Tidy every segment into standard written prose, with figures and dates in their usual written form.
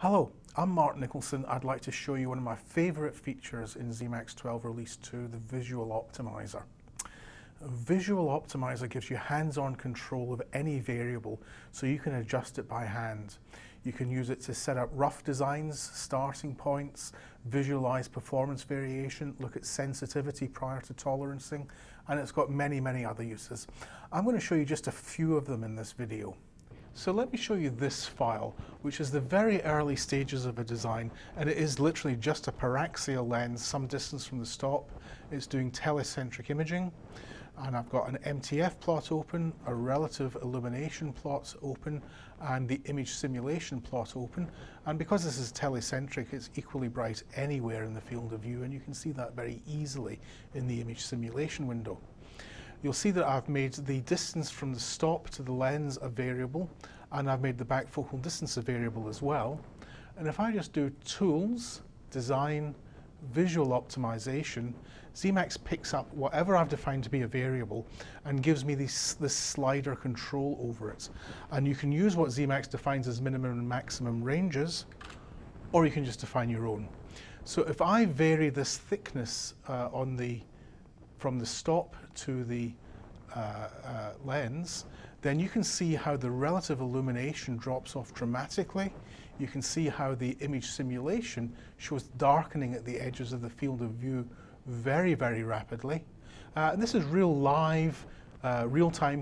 Hello, I'm Mark Nicholson. I'd like to show you one of my favorite features in Zemax 12 Release 2, the Visual Optimizer. Visual Optimizer gives you hands-on control of any variable, so you can adjust it by hand. You can use it to set up rough designs, starting points, visualize performance variation, look at sensitivity prior to tolerancing, and it's got many, many other uses. I'm going to show you just a few of them in this video. So let me show you this file, which is the very early stages of a design, and it is literally just a paraxial lens some distance from the stop. It's doing telecentric imaging, and I've got an MTF plot open, a relative illumination plot open, and the image simulation plot open. And because this is telecentric, it's equally bright anywhere in the field of view, and you can see that very easily in the image simulation window. You'll see that I've made the distance from the stop to the lens a variable, and I've made the back focal distance a variable as well. And if I just do Tools, Design, Visual Optimization, Zemax picks up whatever I've defined to be a variable and gives me this slider control over it. And you can use what Zemax defines as minimum and maximum ranges, or you can just define your own. So if I vary this thickness from the stop to the lens, then you can see how the relative illumination drops off dramatically. You can see how the image simulation shows darkening at the edges of the field of view very, very rapidly. And this is real-time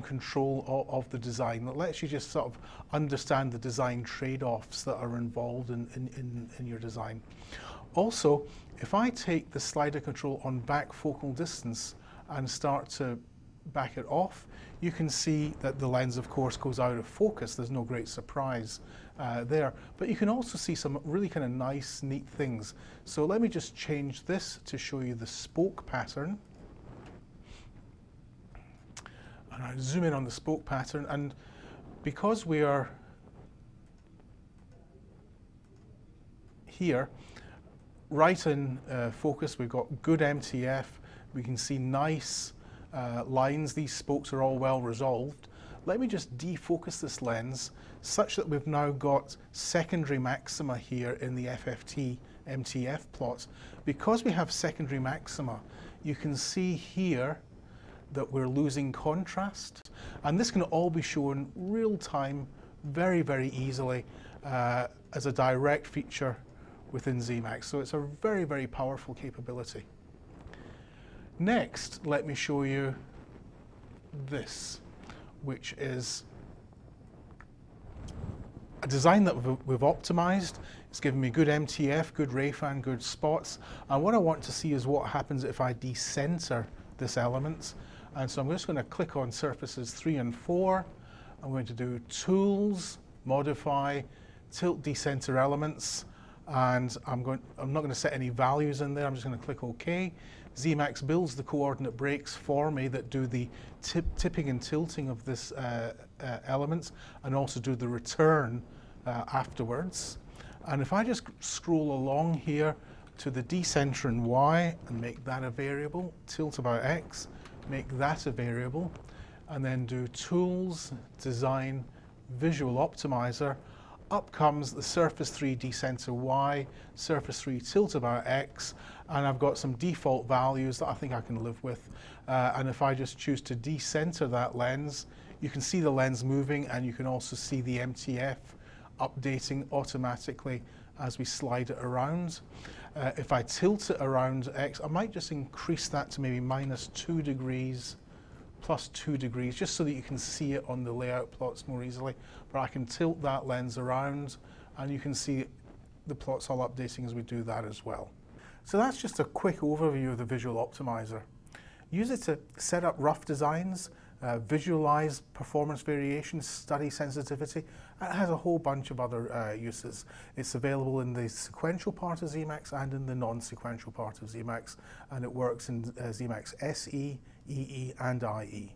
control of the design that lets you just sort of understand the design trade-offs that are involved in your design. Also, if I take the slider control on back focal distance and start to back it off, you can see that the lens, of course, goes out of focus. There's no great surprise there. But you can also see some really kind of nice, neat things. So let me just change this to show you the spoke pattern. And I zoom in on the spoke pattern, and because we are here, right in focus, we've got good MTF, we can see nice lines, these spokes are all well resolved. Let me just defocus this lens such that we've now got secondary maxima here in the FFT MTF plot. Because we have secondary maxima, you can see here that we're losing contrast, and this can all be shown real time very, very easily as a direct feature within Zemax. So it's a very, very powerful capability. Next, let me show you this, which is a design that we've optimized. It's given me good MTF, good rayfan, good spots. And what I want to see is what happens if I decenter this element. And so I'm just going to click on surfaces 3 and 4. I'm going to do Tools, Modify, Tilt Decenter Elements. And I'm not going to set any values in there, I'm just going to click OK. Zemax builds the coordinate breaks for me that do the tipping and tilting of this element, and also do the return afterwards. And if I just scroll along here to the decenter in Y and make that a variable, tilt about X, make that a variable, and then do Tools, Design, Visual Optimizer, up comes the surface 3 decenter Y, surface 3 tilt about X, and I've got some default values that I think I can live with. And if I just choose to decenter that lens, you can see the lens moving, and you can also see the MTF updating automatically as we slide it around. If I tilt it around X, I might just increase that to maybe -2 degrees, +2 degrees, just so that you can see it on the layout plots more easily. But I can tilt that lens around, and you can see the plots all updating as we do that as well. So that's just a quick overview of the Visual Optimizer. Use it to set up rough designs, visualize performance variations, study sensitivity, and it has a whole bunch of other uses. It's available in the sequential part of Zemax and in the non-sequential part of Zemax, and it works in Zemax SE, EE, and IE.